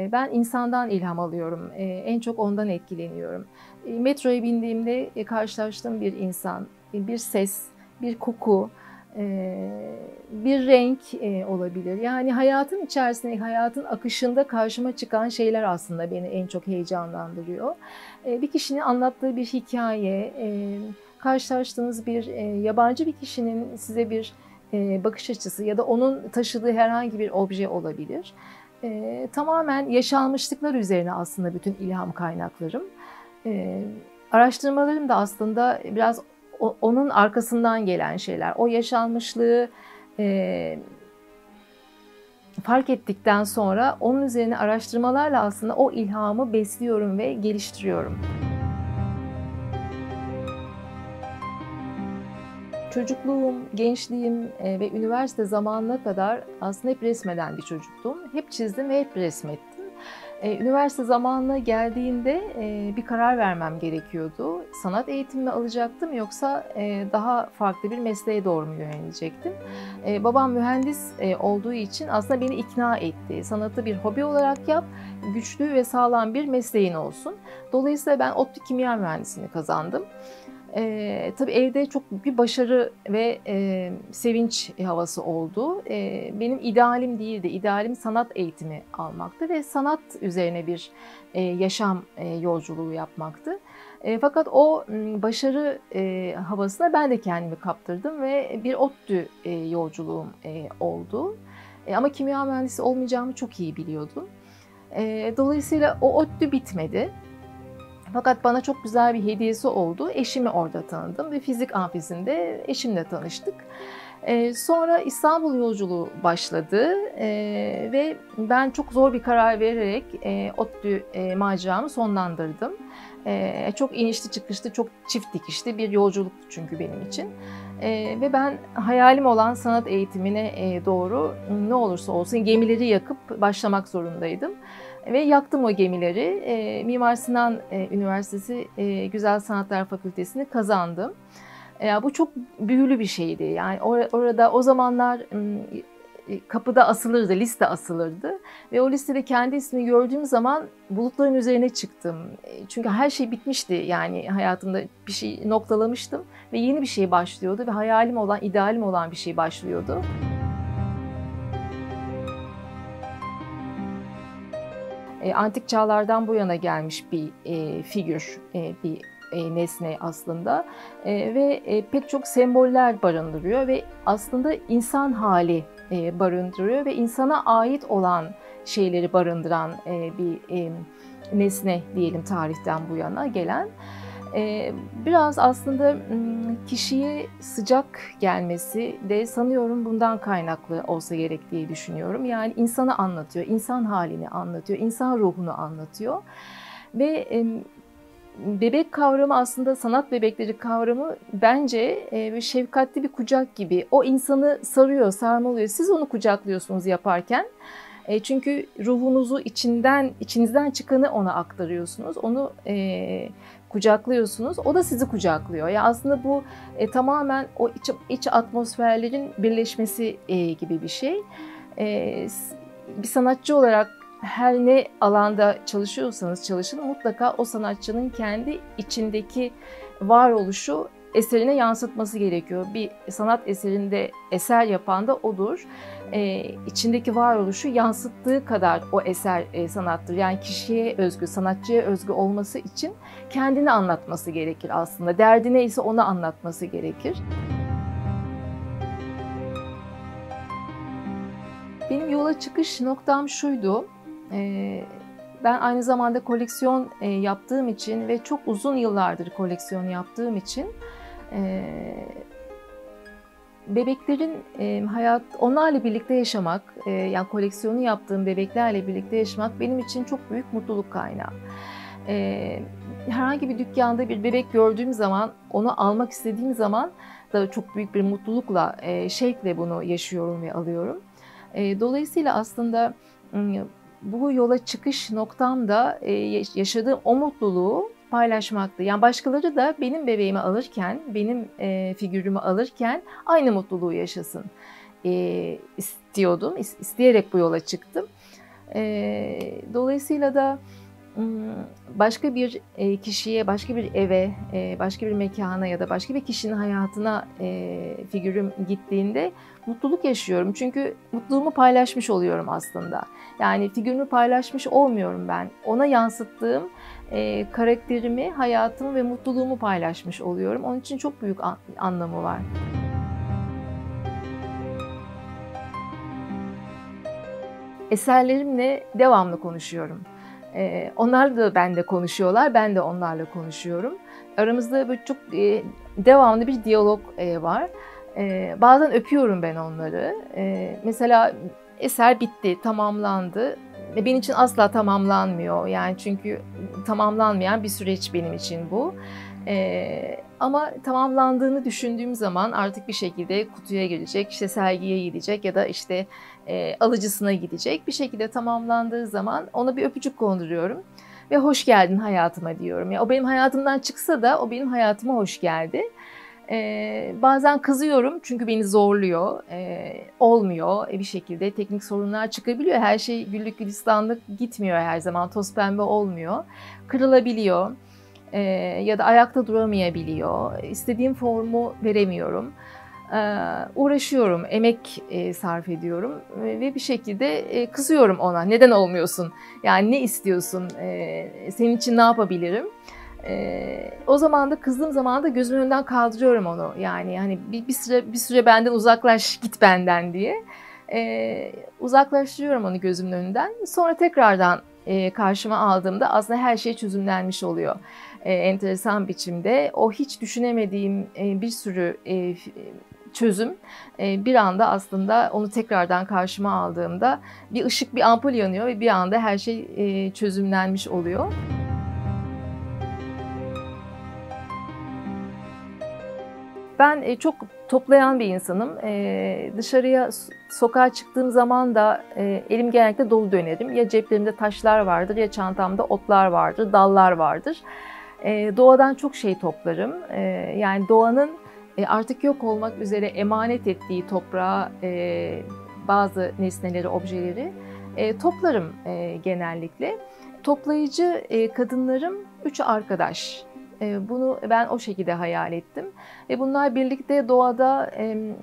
Ben insandan ilham alıyorum, en çok ondan etkileniyorum. Metroya bindiğimde karşılaştığım bir insan, bir ses, bir koku, bir renk olabilir. Yani hayatın içerisinde, hayatın akışında karşıma çıkan şeyler aslında beni en çok heyecanlandırıyor. Bir kişinin anlattığı bir hikaye, karşılaştığınız bir yabancı bir kişinin size bir bakış açısı ya da onun taşıdığı herhangi bir obje olabilir. Tamamen yaşanmışlıklar üzerine aslında bütün ilham kaynaklarım. Araştırmalarım da aslında biraz onun arkasından gelen şeyler. O yaşanmışlığı fark ettikten sonra onun üzerine araştırmalarla aslında o ilhamı besliyorum ve geliştiriyorum. Çocukluğum, gençliğim ve üniversite zamanına kadar aslında hep resmeden bir çocuktum. Hep çizdim ve hep resmettim. Üniversite zamanına geldiğinde bir karar vermem gerekiyordu. Sanat eğitimi alacaktım yoksa daha farklı bir mesleğe doğru mu yönelecektim? Babam mühendis olduğu için aslında beni ikna etti. Sanatı bir hobi olarak yap, güçlü ve sağlam bir mesleğin olsun. Dolayısıyla ben Odtü kimya mühendisliğini kazandım. Tabii evde çok bir başarı ve sevinç havası oldu. Benim idealim değildi. İdealim sanat eğitimi almaktı ve sanat üzerine bir yaşam yolculuğu yapmaktı. Fakat o başarı havasına ben de kendimi kaptırdım ve bir Odtü yolculuğum oldu. Ama kimya mühendisi olmayacağımı çok iyi biliyordum. Dolayısıyla o Odtü bitmedi. Fakat bana çok güzel bir hediyesi oldu. Eşimi orada tanıdım ve fizik amfisinde eşimle tanıştık. Sonra İstanbul yolculuğu başladı ve ben çok zor bir karar vererek Odtü maceramı sonlandırdım. Çok inişli çıkışlı, çok çift dikişli bir yolculuk çünkü benim için. Ve ben hayalim olan sanat eğitimine doğru ne olursa olsun gemileri yakıp başlamak zorundaydım. Ve yaktım o gemileri. Mimar Sinan Üniversitesi Güzel Sanatlar Fakültesini kazandım. Bu çok büyülü bir şeydi. Yani orada o zamanlar kapıda asılırdı, liste asılırdı. Ve o listede kendi ismini gördüğüm zaman bulutların üzerine çıktım. Çünkü her şey bitmişti. Yani hayatımda bir şey noktalamıştım ve yeni bir şey başlıyordu. Ve hayalim olan, idealim olan bir şey başlıyordu. Antik çağlardan bu yana gelmiş bir figür, bir nesne aslında ve pek çok semboller barındırıyor ve aslında insan hali barındırıyor ve insana ait olan şeyleri barındıran bir nesne diyelim tarihten bu yana gelen. Biraz aslında kişiye sıcak gelmesi de sanıyorum bundan kaynaklı olsa gerek diye düşünüyorum. Yani insanı anlatıyor, insan halini anlatıyor, insan ruhunu anlatıyor. Ve bebek kavramı aslında sanat bebekleri kavramı bence şefkatli bir kucak gibi. O insanı sarıyor, sarmalıyor. Siz onu kucaklıyorsunuz yaparken. Çünkü ruhunuzu içinizden çıkanı ona aktarıyorsunuz, onu kucaklıyorsunuz, o da sizi kucaklıyor. Yani aslında bu tamamen o iç atmosferlerin birleşmesi gibi bir şey. Bir sanatçı olarak her ne alanda çalışıyorsanız çalışın, mutlaka o sanatçının kendi içindeki varoluşu eserine yansıtması gerekiyor. Bir sanat eserinde eser yapan da odur. İçindeki varoluşu yansıttığı kadar o eser sanattır. Yani kişiye özgü, sanatçıya özgü olması için kendini anlatması gerekir aslında. Derdi neyse onu anlatması gerekir. Benim yola çıkış noktam şuydu. Ben aynı zamanda koleksiyon yaptığım için ve çok uzun yıllardır koleksiyon yaptığım için bebeklerin onlarla birlikte yaşamak, yani koleksiyonu yaptığım bebeklerle birlikte yaşamak benim için çok büyük mutluluk kaynağı. Herhangi bir dükkanda bir bebek gördüğüm zaman, onu almak istediğim zaman da çok büyük bir mutlulukla, şevkle bunu yaşıyorum ve alıyorum. Dolayısıyla aslında bu yola çıkış noktamda yaşadığım o mutluluğu paylaşmaktı. Yani başkaları da benim bebeğimi alırken, benim figürümü alırken aynı mutluluğu yaşasın istiyordum. İsteyerek bu yola çıktım. Dolayısıyla da başka bir kişiye, başka bir eve, başka bir mekana ya da başka bir kişinin hayatına figürüm gittiğinde mutluluk yaşıyorum. Çünkü mutluluğumu paylaşmış oluyorum aslında. Yani figürümü paylaşmış olmuyorum ben. Ona yansıttığım karakterimi, hayatımı ve mutluluğumu paylaşmış oluyorum. Onun için çok büyük anlamı var. Eserlerimle devamlı konuşuyorum. Onlar da bende konuşuyorlar, ben de onlarla konuşuyorum. Aramızda böyle çok devamlı bir diyalog var. Bazen öpüyorum ben onları. Mesela eser bitti, tamamlandı. Benim için asla tamamlanmıyor. Yani çünkü tamamlanmayan bir süreç benim için bu. Ama tamamlandığını düşündüğüm zaman artık bir şekilde kutuya girecek, işte sergiye gidecek ya da işte alıcısına gidecek. Bir şekilde tamamlandığı zaman ona bir öpücük konduruyorum ve hoş geldin hayatıma diyorum. Yani o benim hayatımdan çıksa da o benim hayatıma hoş geldi. Bazen kızıyorum çünkü beni zorluyor, olmuyor bir şekilde teknik sorunlar çıkabiliyor. Her şey güllük gülistanlık gitmiyor her zaman, toz pembe olmuyor, kırılabiliyor. Ya da ayakta duramayabiliyor, istediğim formu veremiyorum. Uğraşıyorum, emek sarf ediyorum ve bir şekilde kızıyorum ona. Neden olmuyorsun? Yani ne istiyorsun? Senin için ne yapabilirim? O zaman da kızdığım zaman da gözümün önünden kaldırıyorum onu. Yani hani bir süre benden uzaklaş, git benden diye uzaklaştırıyorum onu gözümün önünden. Sonra tekrardan karşıma aldığımda aslında her şey çözümlenmiş oluyor. Enteresan biçimde o hiç düşünemediğim bir sürü çözüm bir anda aslında onu tekrardan karşıma aldığımda bir ışık, bir ampul yanıyor ve bir anda her şey çözümlenmiş oluyor. Ben çok toplayan bir insanım. Dışarıya, sokağa çıktığım zaman da elim genellikle dolu dönerim. Ya ceplerimde taşlar vardır, ya çantamda otlar vardır, dallar vardır. Doğadan çok şey toplarım. Yani doğanın artık yok olmak üzere emanet ettiği toprağa bazı nesneleri, objeleri toplarım genellikle. Toplayıcı kadınlarım üç arkadaş. Bunu ben o şekilde hayal ettim. Ve bunlar birlikte doğada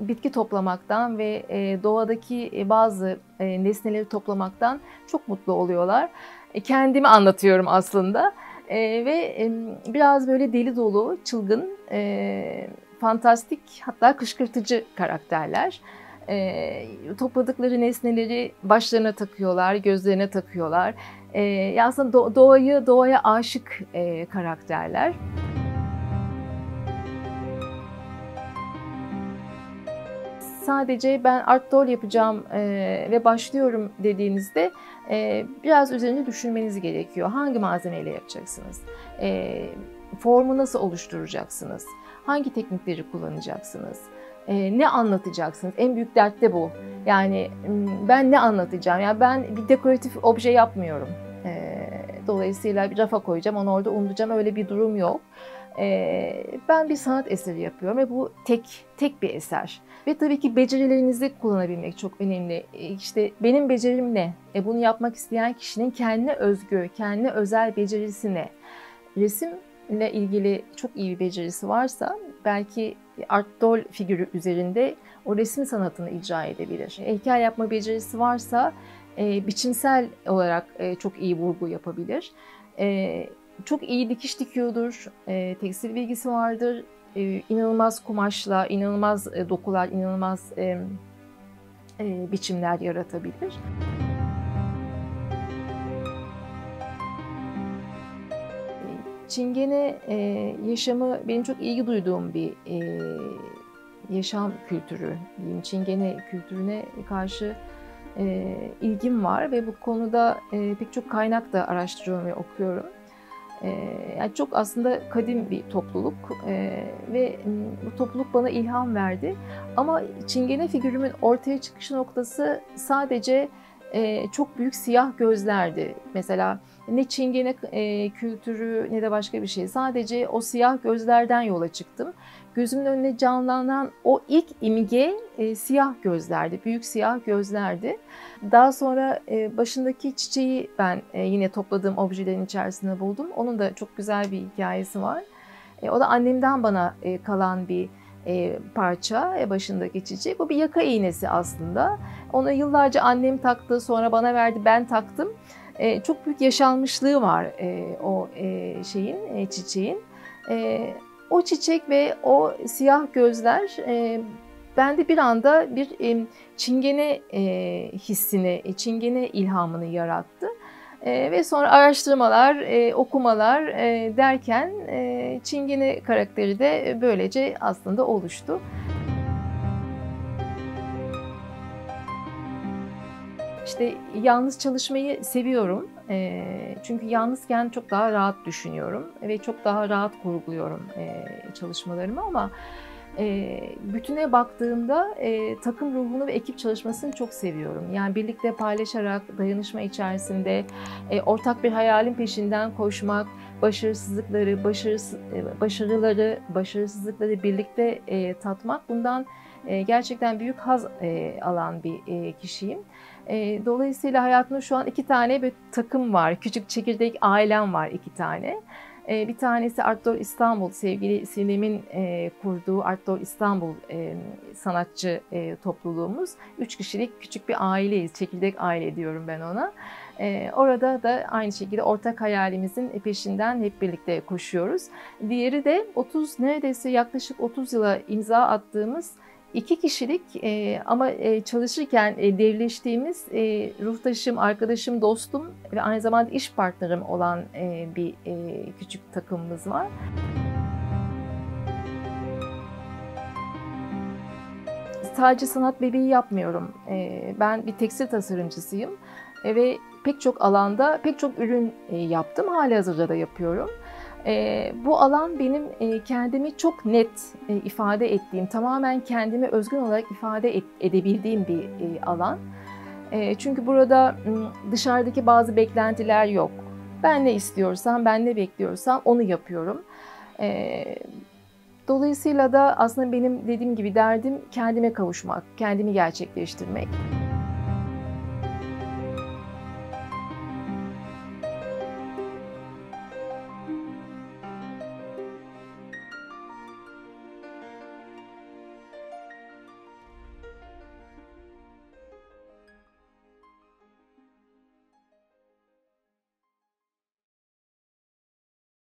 bitki toplamaktan ve doğadaki bazı nesneleri toplamaktan çok mutlu oluyorlar. Kendimi anlatıyorum aslında. Ve biraz böyle deli dolu, çılgın, fantastik hatta kışkırtıcı karakterler. Topladıkları nesneleri başlarına takıyorlar, gözlerine takıyorlar. Aslında doğaya aşık karakterler. Sadece ben art doll yapacağım ve başlıyorum dediğinizde biraz üzerine düşünmeniz gerekiyor. Hangi malzemeyle yapacaksınız? Formu nasıl oluşturacaksınız? Hangi teknikleri kullanacaksınız? Ne anlatacaksınız? En büyük dert de bu. Yani ben ne anlatacağım? Yani ben bir dekoratif obje yapmıyorum. Dolayısıyla bir rafa koyacağım, onu orada unutacağım. Öyle bir durum yok. Ben bir sanat eseri yapıyorum ve bu tek bir eser. Ve tabii ki becerilerinizi kullanabilmek çok önemli. İşte benim becerim ne? Bunu yapmak isteyen kişinin kendine özgü, kendine özel becerisi ne? Resimle ilgili çok iyi bir becerisi varsa belki art doll figürü üzerinde o resim sanatını icra edebilir. Heykel yapma becerisi varsa biçimsel olarak çok iyi vurgu yapabilir. Çok iyi dikiş dikiyordur, tekstil bilgisi vardır, inanılmaz kumaşla, inanılmaz dokular, inanılmaz biçimler yaratabilir. Çingene yaşamı benim çok ilgi duyduğum bir yaşam kültürü diyeyim. Çingene kültürüne karşı ilgim var ve bu konuda pek çok kaynak da araştırıyorum ve okuyorum. Yani çok aslında kadim bir topluluk ve bu topluluk bana ilham verdi. Ama çingene figürümün ortaya çıkış noktası sadece çok büyük siyah gözlerdi. Mesela ne çingene kültürü ne de başka bir şey. Sadece o siyah gözlerden yola çıktım. gözümün önüne canlanan o ilk imge siyah gözlerdi, büyük siyah gözlerdi. Daha sonra başındaki çiçeği ben yine topladığım objelerin içerisinde buldum. Onun da çok güzel bir hikayesi var. O da annemden bana kalan bir parça, başındaki çiçek. Bu bir yaka iğnesi aslında. Onu yıllarca annem taktı, sonra bana verdi, ben taktım. Çok büyük yaşanmışlığı var o çiçeğin. O çiçek ve o siyah gözler bende bir anda bir çingene hissini, çingene ilhamını yarattı. Ve sonra araştırmalar, okumalar derken çingene karakteri de böylece aslında oluştu. İşte yalnız çalışmayı seviyorum. Çünkü yalnızken çok daha rahat düşünüyorum ve çok daha rahat kurguluyorum çalışmalarımı, ama bütüne baktığımda takım ruhunu ve ekip çalışmasını çok seviyorum. Yani birlikte paylaşarak, dayanışma içerisinde, ortak bir hayalin peşinden koşmak, başarısızlıkları birlikte tatmak, bundan gerçekten büyük haz alan bir kişiyim. Dolayısıyla hayatımda şu an 2 tane bir takım var. Küçük çekirdek ailem var 2 tane. Bir tanesi Art Door İstanbul, sevgili Sinem'in kurduğu Art Door İstanbul sanatçı topluluğumuz. 3 kişilik küçük bir aileyiz, çekirdek aile diyorum ben ona. Orada da aynı şekilde ortak hayalimizin peşinden hep birlikte koşuyoruz. Diğeri de yaklaşık 30 yıla imza attığımız 2 kişilik ama çalışırken devleştiğimiz ruhtaşım, arkadaşım, dostum ve aynı zamanda iş partnerim olan bir küçük takımımız var. Sadece sanat bebeği yapmıyorum. Ben bir tekstil tasarımcısıyım ve pek çok alanda pek çok ürün yaptım. Halihazırda da yapıyorum. Bu alan benim kendimi çok net ifade ettiğim, tamamen kendimi özgün olarak ifade edebildiğim bir alan. Çünkü burada dışarıdaki bazı beklentiler yok. Ben ne istiyorsam, ben ne bekliyorsam onu yapıyorum. Dolayısıyla da aslında benim dediğim gibi derdim kendime kavuşmak, kendimi gerçekleştirmek.